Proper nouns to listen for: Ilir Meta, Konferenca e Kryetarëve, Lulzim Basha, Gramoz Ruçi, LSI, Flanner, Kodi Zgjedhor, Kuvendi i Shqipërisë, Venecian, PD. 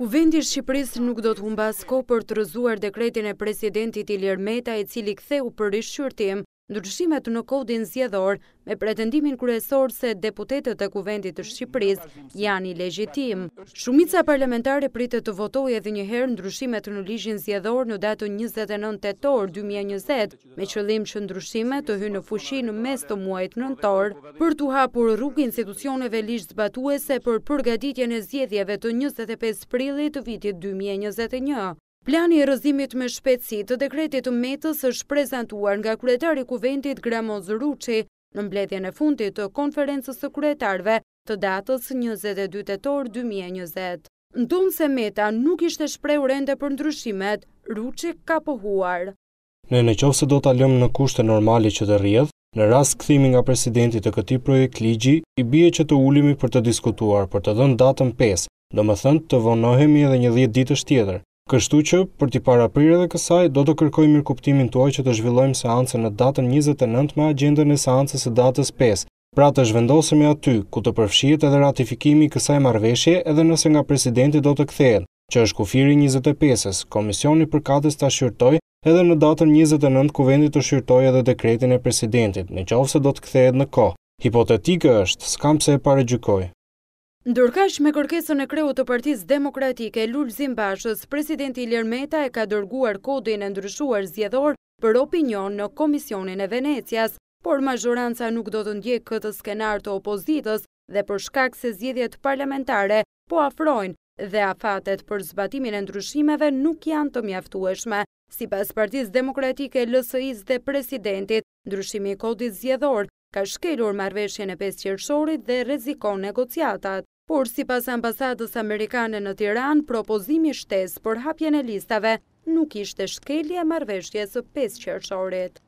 Kuvendi i Shqipërisë nuk do të humbas kohë për të rrëzuar dekretin e presidentit Ilir Meta, i cili ktheu për shqyrtim ndryshimet në Kodin Zgjedhor me pretendimin kryesor se deputetët e Kuvendit të Shqipërisë janë ilegjitim. Shumica parlamentare pritet të votojë edhe një herë ndryshimet në ligjin zgjedhor në datën 29 tetor 2020, me qëllim që ndryshimet të hyjnë në fuqi në mes të muajit nëntor, për t'u hapur rrugë institucioneve ligj zbatuese për përgatitjen e zgjedhjeve të 25 prillit të vitit 2021. Plani i rrëzimit me shpejtësi të dekretit të Metës është prezantuar nga kryetari i Kuvendit Gramoz Ruçi në mbledhjen e fundit të Konferencës së Kryetarëve të datës 22 tetor 2020. Ndonse se Meta nuk ishte shprehur ende për ndryshimet, Ruçi ka pohuar. Nëse do ta lëmë në kushte normale që të rrjedh, në rast kthimi nga presidenti të këtij projekt ligji, I bie që të ulemi për të diskutuar, për të dhënë datën 5, domethënë të vonohemi edhe një 10 ditësh tjetër. Kështu që, për t'i paraprirë dhe kësaj, do të kërkoj mirë kuptimin tuaj që të zhvillojmë seancën në datën 29 me agjendën e seancës së datës 5, pra të zhvendosemi aty, ku të përfshihet edhe ratifikimi I kësaj marrëveshje edhe nëse nga presidenti do të kthehet, që është kufiri 25-s, komisioni përkatës ta shqyrtojë edhe në datën 29 kuvendi të shqyrtojë edhe dekretin e presidentit, nëse do të kthehet në kohë. Hipotetike është, s'kam pse e paragjykoj. Ndërkaq me kërkesën e kreut të Partisë Demokratike Lulzim Bashës, presidenti Ilir Meta e ka dërguar kodin e ndryshuar zgjedhor për opinion në Komisionin e Venecias, por majoranca nuk do të ndjek këtë skenar të opozitës dhe për shkak se zgjedhjet parlamentare po afrojnë dhe afatet për zbatimin e ndryshimeve nuk janë të mjaftueshme. Sipas Partisë Demokratike LSI-s dhe presidentit, ndryshimi I kodit zgjedhor ka shkelur marrëveshjen e 5 qershorit dhe rrezikon negociatat. Por sipas ambasadës amerikane në Tiranë, propozimi shtesë për hapjen e listave nuk ishte shkelje e marrëveshjes së 5 qershorit.